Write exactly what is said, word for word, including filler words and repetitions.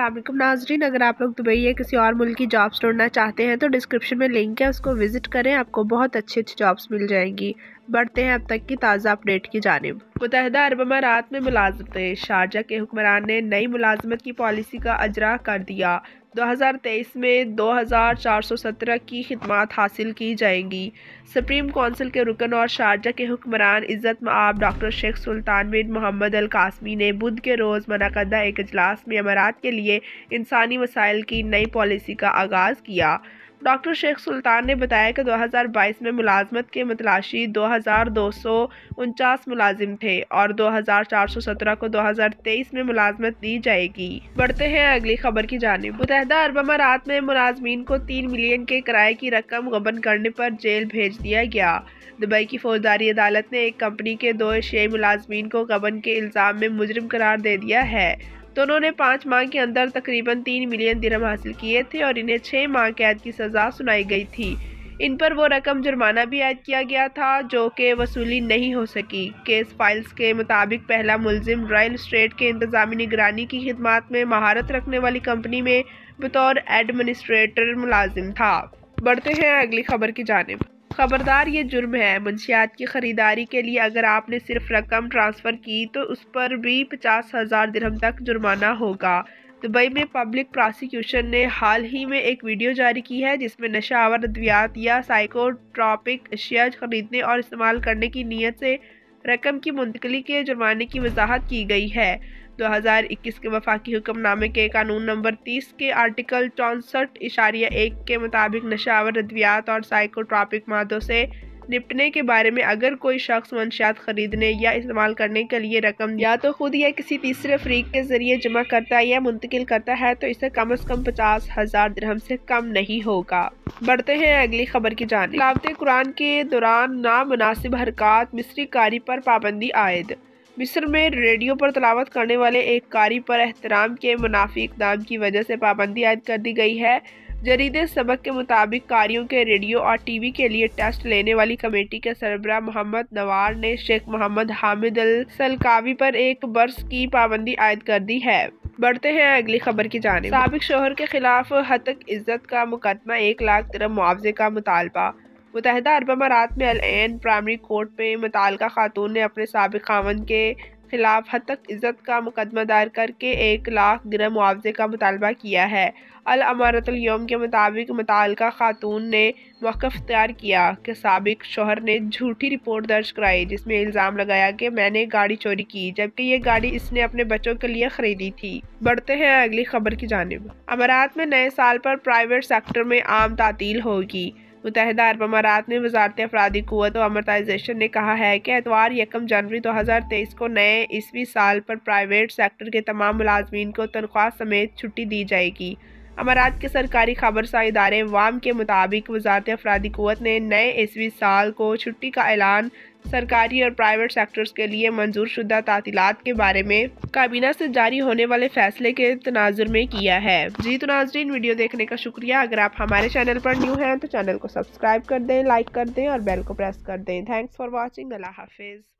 अस्सलाम वालेकुम नाजरीन, अगर आप लोग दुबई या किसी और मुल्क की जॉब्स ढूंढना चाहते हैं तो डिस्क्रिप्शन में लिंक है, उसको विजिट करें, आपको बहुत अच्छी अच्छी जॉब्स मिल जाएंगी। बढ़ते हैं अब तक की ताज़ा अपडेट की जानिब। मुतहदा अरब अमारात में मुलाजमतें, शारजा के हुक्मरान ने नई मुलाजमत की पॉलिसी का अजरा कर दिया। दो हज़ार तेईस में दो हज़ार चार सौ सत्रह की खिदमात हासिल की जाएंगी। सुप्रीम कौंसिल के रुकन और शारजा के हुक्मरान इज़्ज़त मआब doctor Sheikh Sultan bin Mohammed Al Qasimi ने बुध के रोज़ मुनअक़दा एक इजलास में अमारात के लिए इंसानी वसाइल की नई पॉलिसी का आगाज़ किया। डॉक्टर शेख सुल्तान ने बताया कि दो हज़ार बाईस में मुलाजमत के मतलाशी दो हज़ार दो सौ उनचास मुलाजिम थे और दो हज़ार चार सौ सत्रह को दो हज़ार तेईस में मुलाजमत दी जाएगी। बढ़ते हैं अगली खबर की जानिब। मुत्तहदा अरब अमारात में मुलाजमीन को तीन मिलियन के किराए की रकम गबन करने पर जेल भेज दिया गया। दुबई की फौजदारी अदालत ने एक कंपनी के दो एशियाई मुलाजमीन को गबन के इल्ज़ाम में मुजरिम करार दे दिया है। दोनों ने पाँच माह के अंदर तकरीबन तीन मिलियन दिरहम हासिल किए थे और इन्हें छः माह कैद की सज़ा सुनाई गई थी। इन पर वो रकम जुर्माना भी आयद किया गया था जो कि वसूली नहीं हो सकी। केस फाइल्स के मुताबिक पहला मुलजिम रॉयल स्टेट के इंतजामी निगरानी की खिदमात में महारत रखने वाली कंपनी में बतौर एडमिनिस्ट्रेटर मुलाजिम था। बढ़ते हैं अगली खबर की जानिब। खबरदार, ये जुर्म है। मंशियात की ख़रीदारी के लिए अगर आपने सिर्फ रकम ट्रांसफ़र की तो उस पर भी पचास हज़ार दिरहम तक जुर्माना होगा। दुबई में पब्लिक प्रोसिक्यूशन ने हाल ही में एक वीडियो जारी की है जिसमें नशा आवर अद्वियात या साइकोट्रॉपिक अशिया खरीदने और इस्तेमाल करने की नीयत से रकम की मुंतकली के जुर्माने की वजाहत की गई है। दो हज़ार इक्कीस के वफाकी हुक्मनामे के कानून नंबर तीस के आर्टिकल चौंसठ इशारिया एक के मुताबिक नशावर अद्वियात और साइकोट्रॉपिक मादों से निपटने के बारे में अगर कोई शख्स मंशियात खरीदने या इस्तेमाल करने के लिए रकम या तो खुद या किसी तीसरे फरीक के जरिए जमा करता है या मुंतकिल करता है तो इसे कम अज़ कम पचास हज़ार दिरहम से कम नहीं होगा। बढ़ते हैं अगली खबर की जानिब। तिलावत कुरान के दौरान नामुनासिब हरकत, मिस्री कारी पर पाबंदी आयद। मिस्र में रेडियो पर तलावत करने वाले एक कारी पर एहतराम के मुनाफी इक़दाम की वजह से पाबंदी आयद कर दी गई है। जरीदे सबक के मुताबिक कारियों के रेडियो और टीवी के लिए टेस्ट लेने वाली कमेटी के सरबरा मोहम्मद नवार ने शेख मोहम्मद हामिद अलसलकावी पर एक बरस की पाबंदी आयद कर दी है। बढ़ते हैं अगली खबर की जानिब। साबिक शोहर के खिलाफ हत्क इज़्ज़त का मुकदमा, एक लाख दिरहम मुआवजे का मुतालबा। मुत्तहदा अरब अमारात में अल ऐन प्राइमरी कोर्ट में मुतालका खातून ने अपने साबिक़ खामन के खिलाफ हत्क इज़्ज़त का मुकदमा दायर करके एक लाख दिरहम मुआवजे का मुतालबा किया है। अल अमारतुल यौम के मुताबिक मुतालका खातून ने मौक़िफ़ तैयार किया कि साबिक़ शोहर ने झूठी रिपोर्ट दर्ज कराई जिसमें इल्ज़ाम लगाया कि मैंने गाड़ी चोरी की जबकि ये गाड़ी इसने अपने बच्चों के लिए ख़रीदी थी। बढ़ते हैं अगली खबर की जानिब। अमारात में नए साल पर प्राइवेट सेक्टर में आम तातील होगी। मुत्तहदा अरब अमारात में वज़ारत अफरादी क़ुव्वत व अमरताइजेशन ने कहा है कि एतवार यकम जनवरी दो हज़ार तेईस को नए ईस्वी साल पर प्राइवेट सेक्टर के तमाम मुलाजमीन को तनख्वाह समेत छुट्टी दी जाएगी। अमारात के सरकारी खबरसा इदारे वाम के मुताबिक वज़ारत अफरादी क़ुव्वत ने नए ईस्वी साल को छुट्टी का ऐलान सरकारी और प्राइवेट सेक्टर्स के लिए मंजूर शुदा तातीलात के बारे में काबीना से जारी होने वाले फैसले के तनाजुर में किया है। जी तो नाजरीन, वीडियो देखने का शुक्रिया। अगर आप हमारे चैनल पर न्यू हैं तो चैनल को सब्सक्राइब कर दें, लाइक कर दें और बेल को प्रेस कर दें। Thanks for watching. अल्लाह हाफिज़।